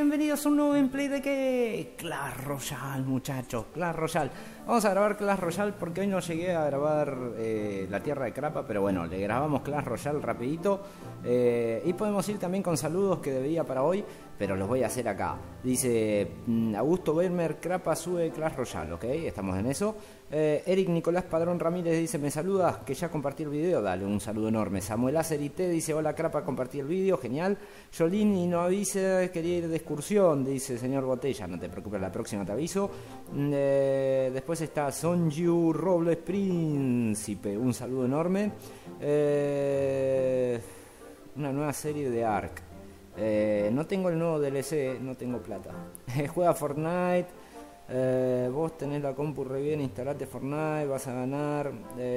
bienvenidos a un nuevo gameplay de que Clash Royale, muchachos, Clash Royale. Vamos a grabar Clash Royale porque hoy no llegué a grabar la tierra de Crapa, pero bueno, le grabamos Clash Royale rapidito. Y podemos ir también con saludos que debía para hoy, pero los voy a hacer acá. Dice Augusto Bermer, Crapa sube Clash Royale, ok, estamos en eso. Eric Nicolás Padrón Ramírez dice, me saludas, que ya compartí el video, dale un saludo enorme. Samuel Acerité dice, hola Crapa, compartí el video, genial. Yolini no avisa, quería ir de excursión, dice señor Botella, no te preocupes, la próxima te aviso. Después está Sonju Robles Príncipe, un saludo enorme. Una nueva serie de Ark. No tengo el nuevo DLC, no tengo plata. Juega Fortnite. Vos tenés la compu re bien, instalate Fortnite, vas a ganar.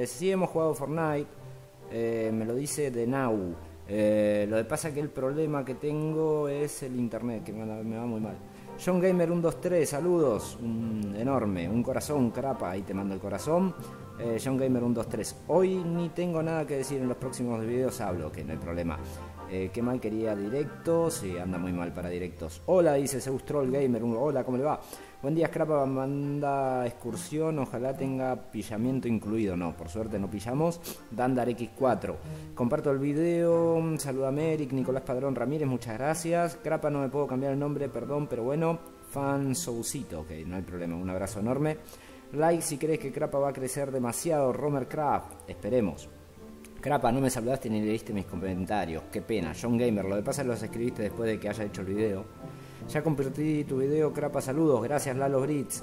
Sí, hemos jugado Fortnite, me lo dice de Now. Lo que pasa que el problema que tengo es el internet, que me va muy mal. John Gamer 123, saludos, enorme, un corazón, Crapa, ahí te mando el corazón. John Gamer 123, hoy ni tengo nada que decir, en los próximos videos hablo, que no hay problema. Qué mal quería directos, sí, anda muy mal para directos. Hola, dice Zeus Troll Gamer, hola, ¿cómo le va? Buen día, Crapa, manda excursión, ojalá tenga pillamiento incluido. No, por suerte no pillamos. Dandar X4, comparto el video, saludame Eric Nicolás Padrón Ramírez, muchas gracias. Crapa, no me puedo cambiar el nombre, perdón, pero bueno, Fan Sousito, ok, no hay problema, un abrazo enorme. Like si crees que Crapa va a crecer demasiado, Romer Craft, esperemos. Crapa, no me saludaste ni leíste mis comentarios, qué pena. John Gamer, lo que pasa es que los escribiste después de que haya hecho el video. Ya compartí tu video, Crapa, saludos, gracias Lalo Brits.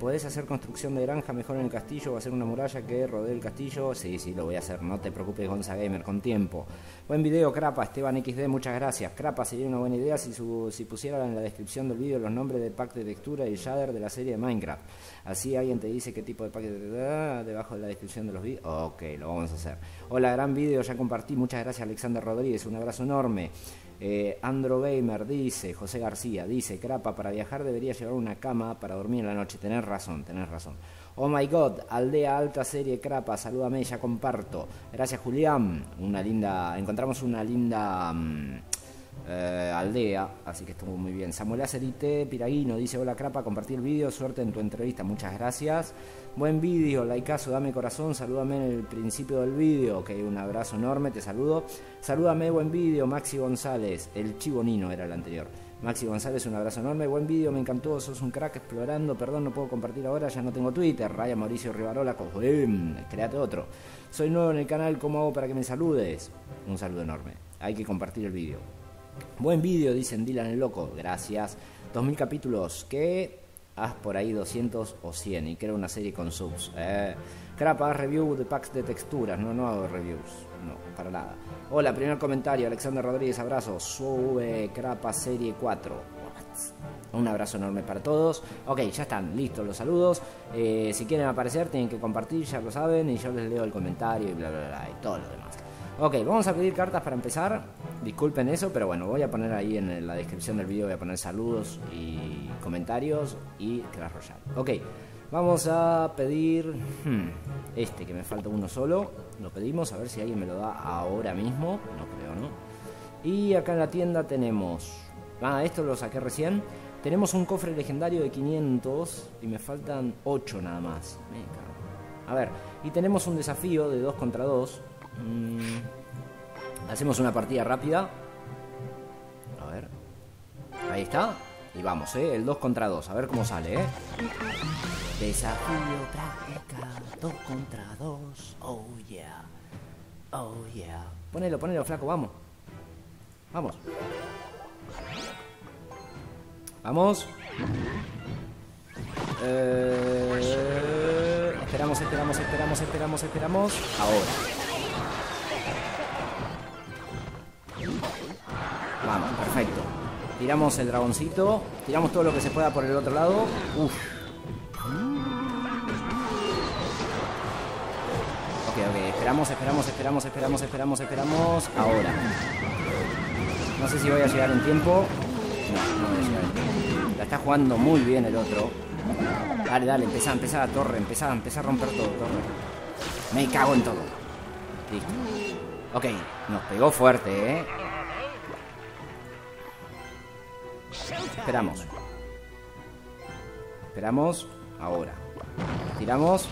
¿Podés hacer construcción de granja mejor en el castillo o hacer una muralla que rodee el castillo? Sí, sí, lo voy a hacer, no te preocupes, Gonza Gamer, con tiempo. Buen video, Crapa, Esteban XD, muchas gracias. Crapa, sería una buena idea si pusiera en la descripción del video los nombres del pack de textura y shader de la serie de Minecraft. Así alguien te dice qué tipo de pack de textura debajo de la descripción de los videos. Ok, lo vamos a hacer. Hola, gran video, ya compartí, muchas gracias Alexander Rodríguez, un abrazo enorme. Andro Gamer dice, José García dice, Crapa, para viajar debería llevar una cama para dormir en la noche. Tenés razón, tenés razón. Oh my god, aldea alta serie Crapa, salúdame, ya comparto. Gracias Julián, una linda, encontramos una linda aldea, así que estuvo muy bien. Samuel Acerité Piraguino dice, hola Crapa, compartí el vídeo, suerte en tu entrevista, muchas gracias. Buen vídeo, likeazo, dame corazón, salúdame en el principio del vídeo, ok, un abrazo enorme, te saludo. Salúdame, buen vídeo, Maxi González, el Chibonino era el anterior. Maxi González, un abrazo enorme, buen vídeo, me encantó, sos un crack explorando, perdón, no puedo compartir ahora, ya no tengo Twitter. Raya Mauricio Rivarola, créate otro. Soy nuevo en el canal, ¿cómo hago para que me saludes? Un saludo enorme, hay que compartir el vídeo. Buen vídeo, dicen Dylan el Loco, gracias. 2000 capítulos, ¿qué? Haz por ahí 200 o 100 y crea una serie con subs. Crapa, haz review de packs de texturas, no hago reviews, no, para nada. Hola, primer comentario, Alexander Rodríguez, abrazo, sube Crapa serie 4. Un abrazo enorme para todos. Ok, ya están listos los saludos. Si quieren aparecer tienen que compartir, ya lo saben, y yo les leo el comentario y bla bla bla y todo lo demás. Ok, vamos a pedir cartas para empezar. Disculpen eso, pero bueno, voy a poner ahí en la descripción del video, voy a poner saludos y comentarios y Clash Royale. Ok, vamos a pedir este, que me falta uno solo. Lo pedimos, a ver si alguien me lo da ahora mismo. No creo, ¿no? Y acá en la tienda tenemos... Ah, esto lo saqué recién. Tenemos un cofre legendario de 500 y me faltan 8 nada más. Me cago. A ver, y tenemos un desafío de 2 contra 2. Hacemos una partida rápida. A ver. Ahí está. Y vamos, el 2 contra 2. A ver cómo sale, Desafío práctica 2 contra 2. Oh yeah. Oh yeah. Ponelo, ponelo, flaco, vamos. Vamos. Vamos. Esperamos. Ahora. Vamos, perfecto. Tiramos el dragoncito. Tiramos todo lo que se pueda por el otro lado. Uf. Ok, esperamos. Ahora. No sé si voy a llegar en tiempo. No, no voy a llegar en tiempo. La está jugando muy bien el otro. Dale, dale, empezá, torre. Empezá a romper todo, torre. Me cago en todo. Listo. Ok, nos pegó fuerte, Esperamos. Esperamos. Ahora. Tiramos.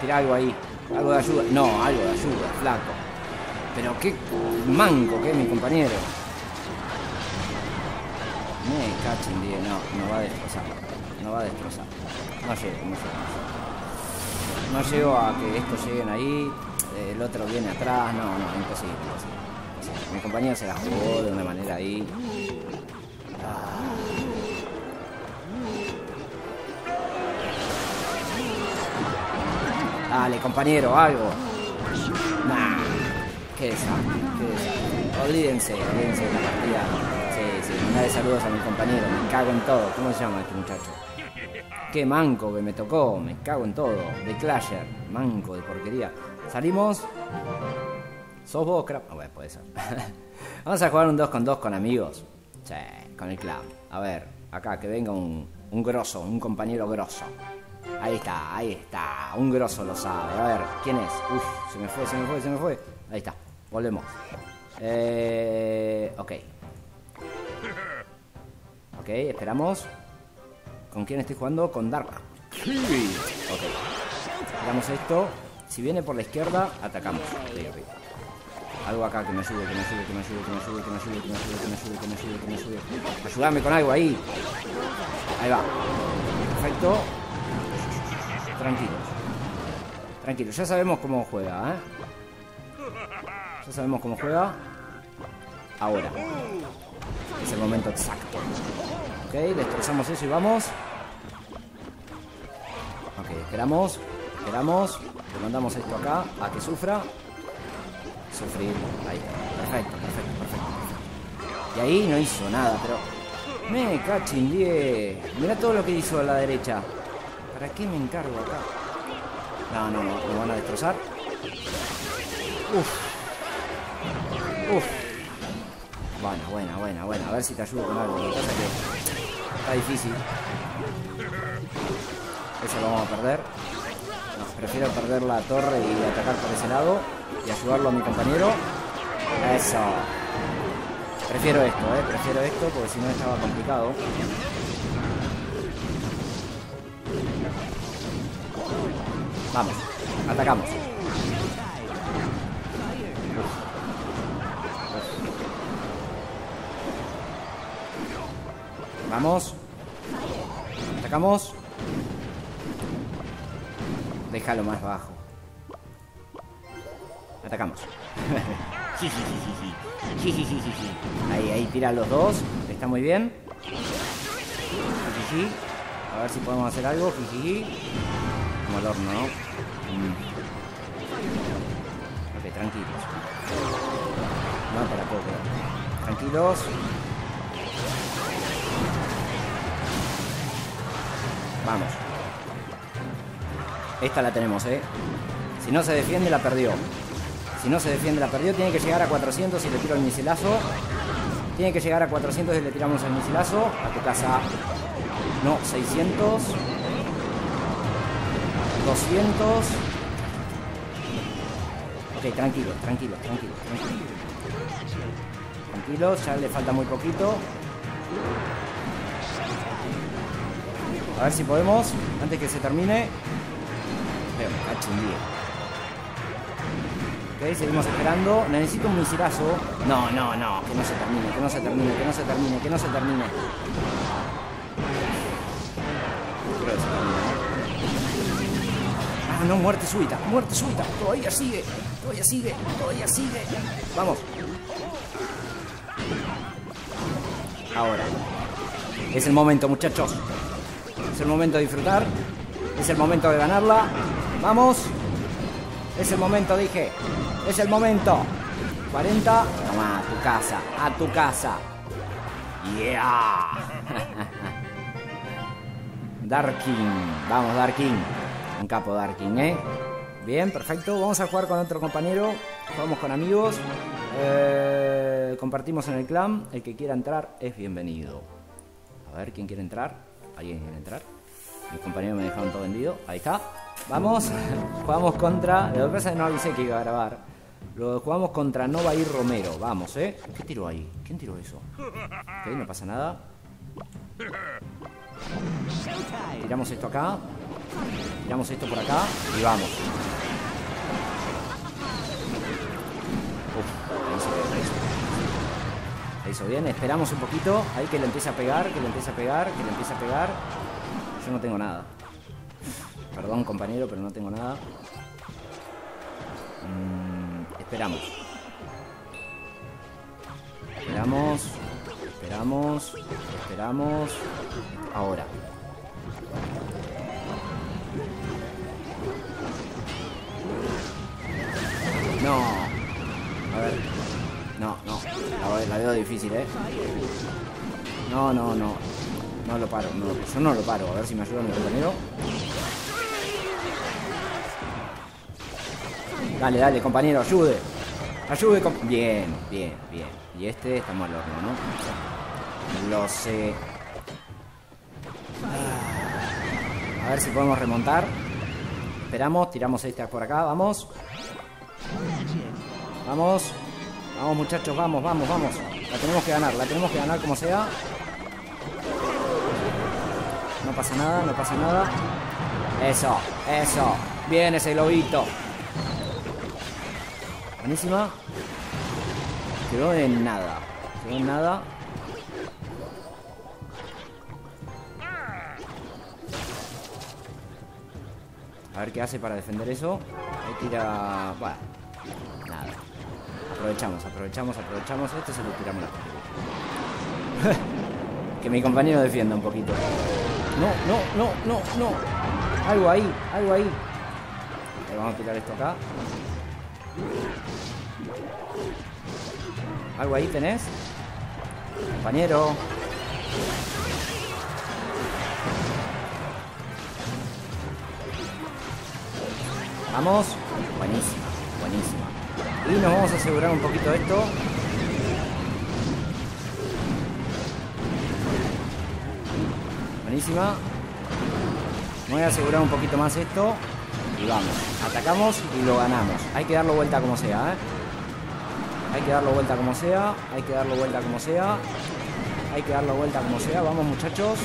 Tira algo ahí. Algo de ayuda. No, algo de ayuda, flaco. Pero qué manco que es mi compañero. Me cachin, tío. No, no va a destrozar. No va a destrozar. No llego, no llego. No llego a que estos lleguen ahí. El otro viene atrás. No, imposible. Mi compañero se la jugó de una manera ahí. Dale, compañero, algo. Nah, qué desastre, qué desastre. Olvídense de la partida. Sí, mandale saludos a mi compañero. Me cago en todo. ¿Cómo se llama este muchacho? Qué manco que me tocó. Me cago en todo. De Clasher. Manco de porquería. Salimos. ¿Sos vos, crap? A ver, puede ser. Vamos a jugar un 2 contra 2 con amigos. Sí, con el club. A ver, acá, que venga un grosso, un compañero grosso. Ahí está, un grosso lo sabe. A ver, ¿quién es? Uf, se me fue. Ahí está, volvemos. Ok, esperamos. ¿Con quién estoy jugando? Con Darpa. Ok, tiramos esto. Si viene por la izquierda, atacamos. Algo acá, que me ayude. Ayúdame con algo ahí. Ahí va. Perfecto. Tranquilos, ya sabemos cómo juega, ¿eh? Ahora es el momento exacto. Ok, destrozamos eso y vamos. Ok, esperamos. Le mandamos esto acá, a que sufra. Sufrir, ahí está. Perfecto. Y ahí no hizo nada, pero... Me cachin, die. Mirá todo lo que hizo a la derecha. ¿Para qué me encargo acá? No, lo van a destrozar. Uff. Bueno. A ver si te ayudo con algo. Lo que pasa es que está difícil. Eso lo vamos a perder. No, prefiero perder la torre y atacar por ese lado. Y ayudarlo a mi compañero. Eso. Prefiero esto, porque si no estaba complicado. Vamos, atacamos. Vamos. Atacamos. Déjalo más bajo. Atacamos. Ahí tiran los dos. Está muy bien. A ver si podemos hacer algo. Como el horno, ¿no? Ok, tranquilos. No, para poco. Tranquilos. Vamos. Esta la tenemos, ¿eh? Si no se defiende, la perdió. Tiene que llegar a 400 y le tiro el misilazo. A tu casa. No, 600. 200. Ok, tranquilos, ya le falta muy poquito. A ver si podemos, antes que se termine. Pero me cachin bien. Ok, seguimos esperando. Necesito un misilazo. No, que no se termine. Creo que se termine. No, muerte súbita. Todavía sigue. Vamos. Ahora. Es el momento, muchachos. Es el momento de disfrutar. Es el momento de ganarla. Vamos. Es el momento, dije. Es el momento. 40. Toma, a tu casa. Yeah. Dark King. Vamos, Dark King. Un capo Dark King, ¿eh? Bien, perfecto. Vamos a jugar con otro compañero. Jugamos con amigos. Compartimos en el clan. El que quiera entrar es bienvenido. A ver, ¿quién quiere entrar? ¿Alguien quiere entrar? Mis compañeros me dejaron todo vendido. Ahí está. Vamos. Jugamos contra... Lo que pasa es que no avisé que iba a grabar. Lo jugamos contra Nova y Romero. Vamos, ¿eh? ¿Qué tiró ahí? ¿Quién tiró eso? Ok, no pasa nada. Tiramos esto acá. Tiramos esto por acá. Y vamos. Uf, la hizo bien. Esperamos un poquito. Ahí que le empiece a pegar, que le empiece a pegar, que le empiece a pegar. Yo no tengo nada. Perdón, compañero, pero no tengo nada. Esperamos. Esperamos. Esperamos. Esperamos. Ahora. No. A ver. No, no. La veo difícil, ¿eh? No, no, no. No lo paro. No. Yo no lo paro. A ver si me ayuda mi compañero. Dale, dale, compañero, ayude. Ayude, compañero. Bien, bien, bien. Y este estamos al horno, ¿no? Lo sé. A ver si podemos remontar. Esperamos, tiramos esta por acá, vamos. Vamos. Vamos, muchachos, vamos, vamos, vamos. La tenemos que ganar como sea. No pasa nada, no pasa nada. Eso, eso. Bien ese globito. Buenísima. Quedó en nada. Quedó en nada. A ver qué hace para defender eso. Ahí tira... Bueno, nada. Aprovechamos, aprovechamos, aprovechamos. Este se lo tiramos la... Que mi compañero defienda un poquito. No, no, no, no, no. Algo ahí, algo ahí. Ahí vamos a tirar esto acá. Algo ahí tenés, compañero. Vamos. Buenísima, buenísima. Y nos vamos a asegurar un poquito esto. Buenísima. Me voy a asegurar un poquito más esto. Y vamos, atacamos y lo ganamos. Hay que darlo vuelta como sea, ¿eh? Hay que darlo vuelta como sea. Hay que darlo vuelta como sea. Hay que darlo vuelta como sea. Vamos, muchachos.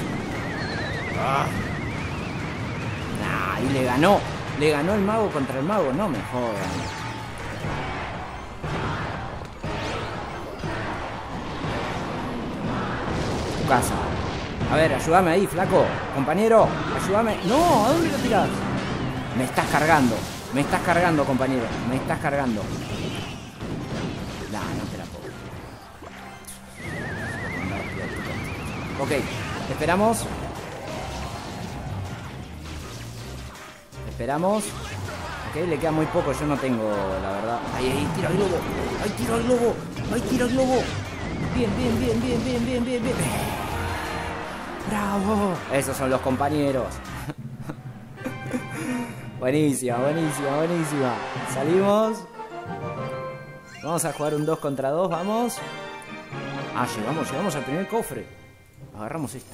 Ah. Nah, y le ganó. Le ganó el mago contra el mago. No me jodan. Tu casa. A ver, ayúdame ahí, flaco. Compañero, ayúdame. No, ¿a dónde lo tirás? Me estás cargando. Me estás cargando, compañero. Me estás cargando. Ok, esperamos. Esperamos. Ok, le queda muy poco, yo no tengo, la verdad. Ahí, ahí, tira el globo. Ahí tira el globo. Ahí tira el globo. Bien, bien, bien, bien, bien, bien, bien, bien. ¡Bravo! Esos son los compañeros. Buenísima, buenísima, buenísima. Salimos. Vamos a jugar un 2 contra 2, vamos. Ah, llegamos, llegamos al primer cofre. Agarramos esto.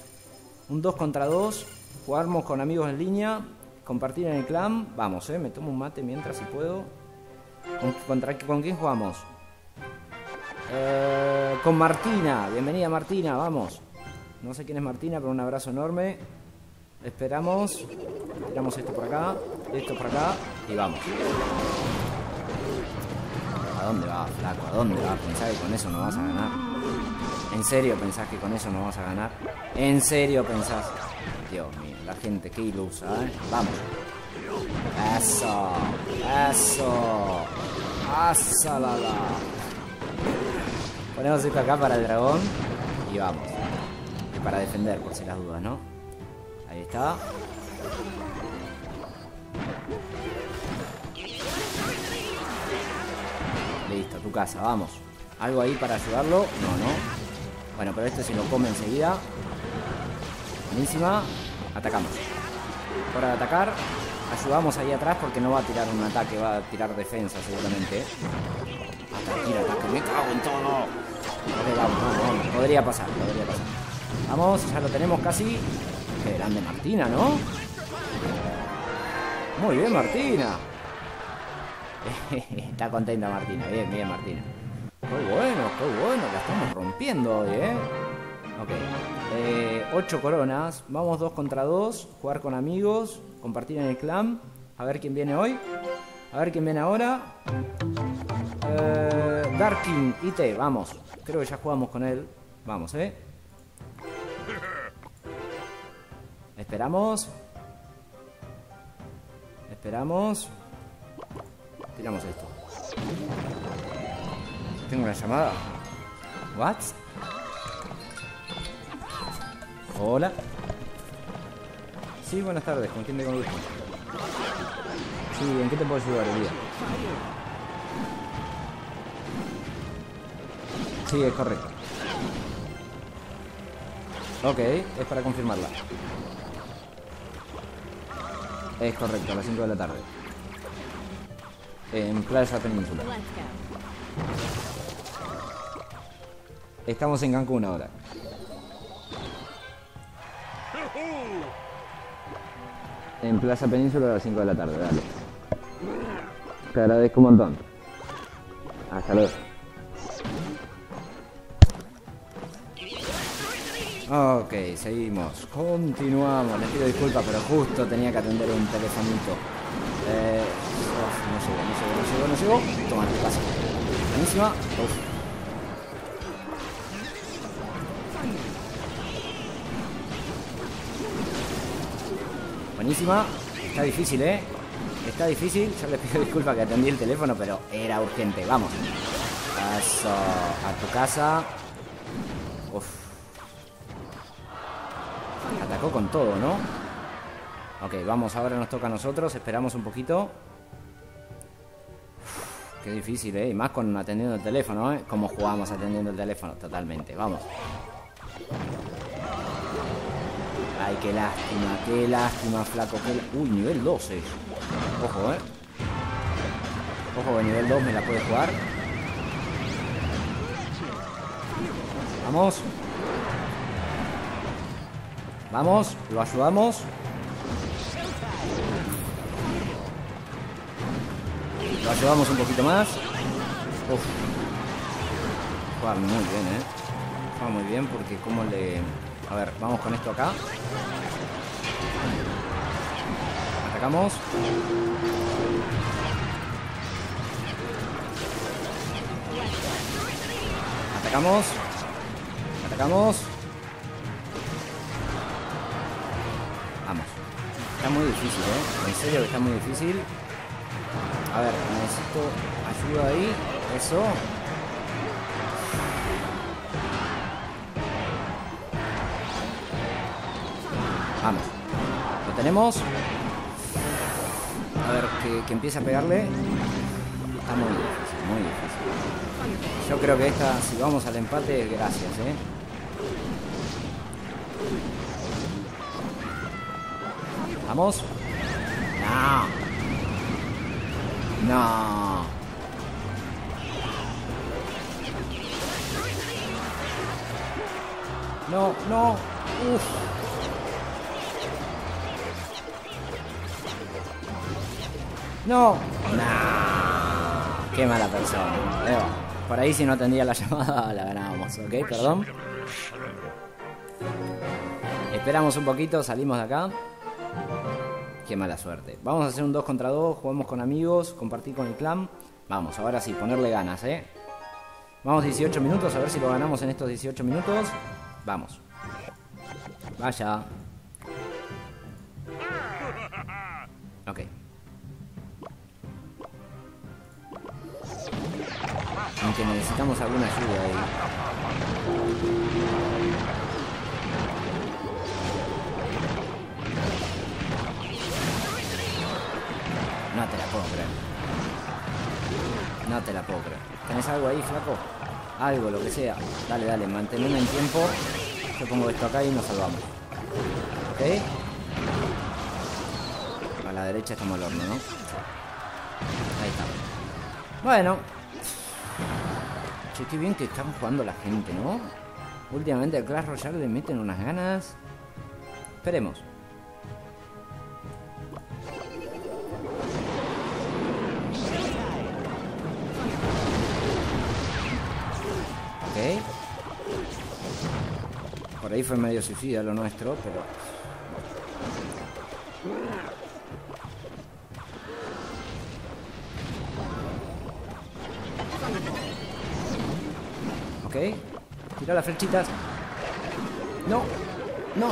Un 2 contra 2. Jugarnos con amigos en línea. Compartir en el clan. Vamos, me tomo un mate mientras si puedo. ¿Con quién jugamos? Con Martina. Bienvenida, Martina. Vamos. No sé quién es Martina, pero un abrazo enorme. Esperamos. Tiramos esto por acá. Esto por acá. Y vamos. ¿A dónde va, flaco? ¿A dónde va? Pensá que con eso no vas a ganar. ¿En serio pensás que con eso no vas a ganar? ¿En serio pensás? Dios mío, la gente, qué ilusa, ¿eh? Vamos. Eso. Eso. Azalala. Ponemos esto acá para el dragón. Y vamos. Y para defender, por si las dudas, ¿no? Ahí está. Listo, tu casa, vamos. ¿Algo ahí para ayudarlo? No, no. Bueno, pero este se lo come enseguida. Buenísima. Atacamos. Hora de atacar. Ayudamos ahí atrás porque no va a tirar un ataque, va a tirar defensa seguramente. Ataque, ataque. Me cago en todo. Ok, vamos, vamos, vamos. Podría pasar, podría pasar. Vamos, ya lo tenemos casi. Qué grande Martina, ¿no? Muy bien, Martina. Está contenta Martina, bien, bien Martina. Qué bueno, la estamos rompiendo hoy, ¿eh? Ok, 8 coronas. Vamos 2 contra 2, jugar con amigos, compartir en el clan. A ver quién viene hoy. A ver quién viene ahora. Dark King, IT, vamos. Creo que ya jugamos con él. Vamos, ¿eh? Esperamos. Esperamos. Tiramos esto. Tengo una llamada. ¿What? Hola. Sí, buenas tardes. ¿Con quién te conduzco? Sí, ¿en qué te puedo ayudar, Elías? Sí, es correcto. Ok, es para confirmarla. Es correcto, a las 5 de la tarde. En Plaza Península. Estamos en Cancún ahora. En Plaza Península a las 5 de la tarde, dale. Te agradezco un montón. Hasta luego. Ok, seguimos. Continuamos. Les pido disculpas, pero justo tenía que atender un telefonito. No llegó. Toma, te pasa. Buenísima. Buenísima. Está difícil, ¿eh? Está difícil. Yo les pido disculpas que atendí el teléfono, pero era urgente. Vamos. Paso a tu casa. Uf. Atacó con todo, ¿no? Ok, vamos. Ahora nos toca a nosotros. Esperamos un poquito. Uf, qué difícil, ¿eh? Y más con atendiendo el teléfono, ¿eh? Como jugamos atendiendo el teléfono. Totalmente. Vamos. Ay, qué lástima, flaco. Uy, nivel 12. Ojo, ¿eh? Ojo, nivel 2 me la puede jugar. Vamos. Vamos, lo ayudamos. Lo ayudamos un poquito más. Uf. Juega muy bien, ¿eh? Juega muy bien porque como le... A ver, vamos con esto acá. Atacamos. Atacamos. Atacamos. Vamos. Está muy difícil, ¿eh? En serio que está muy difícil. A ver, necesito ayuda ahí. Eso. Vamos. Lo tenemos. A ver, que empiece a pegarle. Está muy difícil, muy difícil. Yo creo que esta, si vamos al empate, gracias, ¿eh? Vamos. No. No. No, no. Uf. No, nah, qué mala persona. Por ahí si no atendía la llamada la ganábamos, ok, perdón. Esperamos un poquito, salimos de acá. Qué mala suerte. Vamos a hacer un 2 contra 2, jugamos con amigos, compartir con el clan. Vamos, ahora sí, ponerle ganas, ¿eh? Vamos 18 minutos, a ver si lo ganamos en estos 18 minutos. Vamos. Vaya. Ok. Aunque necesitamos alguna ayuda ahí. No te la puedo creer. No te la puedo creer. ¿Tenés algo ahí, flaco? Algo, lo que sea. Dale, dale, manteneme en tiempo. Yo pongo esto acá y nos salvamos. ¿Ok? A la derecha estamos al horno, ¿no? Ahí está. Bueno. Che, qué bien que están jugando la gente, ¿no? Últimamente al Clash Royale le meten unas ganas. Esperemos. Ok. Por ahí fue medio suicida lo nuestro, pero... Ok. Tira las flechitas. No. No.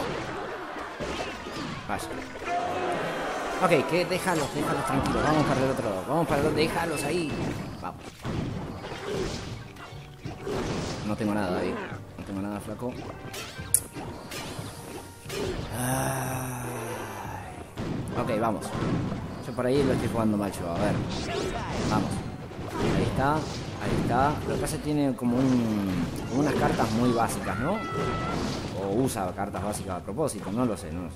Vaya. Ok, que déjalos tranquilos. Vamos para el otro lado. Déjalos ahí. Vamos. No tengo nada ahí. No tengo nada, flaco. Ay. Ok, vamos. Yo por ahí lo estoy jugando mal yo. A ver. Vamos. Ahí está. Ahí está. Lo que pasa es que tiene como unas cartas muy básicas, ¿no? O usa cartas básicas a propósito. No lo sé, no lo sé.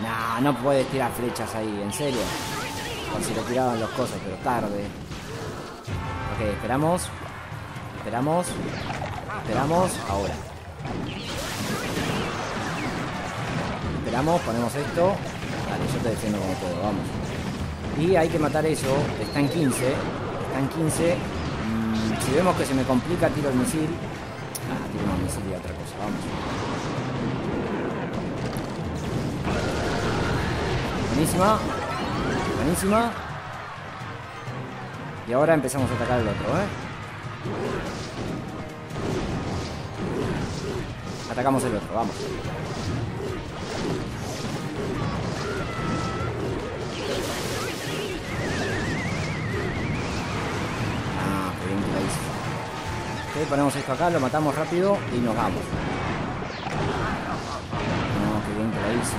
Nah, no puedes tirar flechas ahí, en serio. Por si lo tiraban los cosos, pero tarde. Ok, esperamos. Esperamos, ahora. Esperamos, ponemos esto. Vale, yo te defiendo como puedo, vamos. Y hay que matar eso. Está en 15. Si vemos que se me complica, tiro el misil. Ah, tiro el misil y otra cosa, vamos. Buenísima. Buenísima. Y ahora empezamos a atacar al otro, ¿eh? Atacamos el otro, vamos. Ah, qué bien que la hice. Ok, ponemos esto acá, lo matamos rápido y nos vamos. No, qué bien que la hice.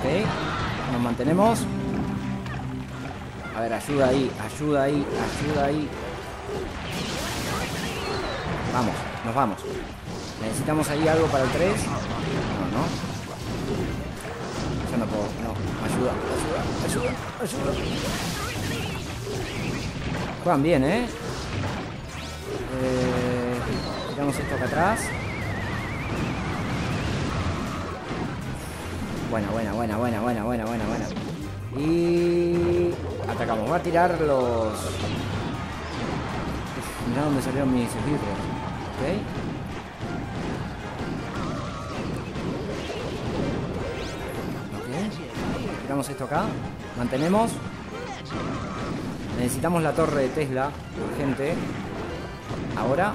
Okay. Nos mantenemos. A ver, ayuda ahí. Vamos, nos vamos. Necesitamos ahí algo para el 3. No. Yo no puedo, no. Ayuda. Juegan bien, ¿eh? Tiramos esto acá atrás. Buena. Y... atacamos. Va a tirar los... Uf, mirá dónde salieron mis esbirros. Ok. Ok. Tiramos esto acá. Mantenemos. Necesitamos la torre de Tesla. Urgente. Ahora.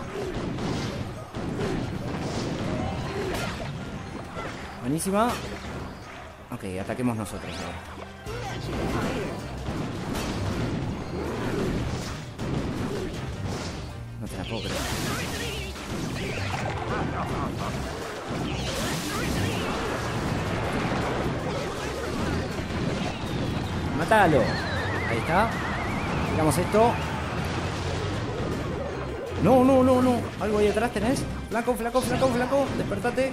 Buenísima. Ok, ataquemos nosotros, ¿no? No te la puedo creer. ¡Mátalo! Ahí está. Tiramos esto. No. ¿Algo ahí atrás tenés? Flaco. Despertate.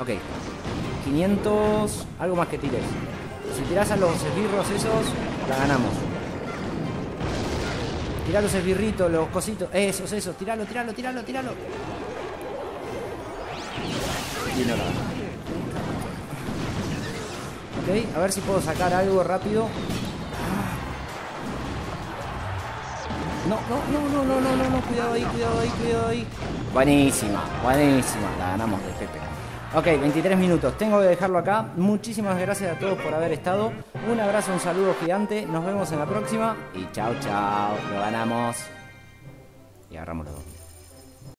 Ok. 500... algo más que tires. Si tirás a los esbirros esos, la ganamos. Tirá los esbirritos, los cositos. Esos. Tiralo. Y no la ganamos. Ok, a ver si puedo sacar algo rápido. No. Cuidado ahí. Buenísima. La ganamos de Pepe. Ok, 23 minutos. Tengo que dejarlo acá. Muchísimas gracias a todos por haber estado. Un abrazo, un saludo gigante. Nos vemos en la próxima. Y chao. Lo ganamos. Y agarramos los dos.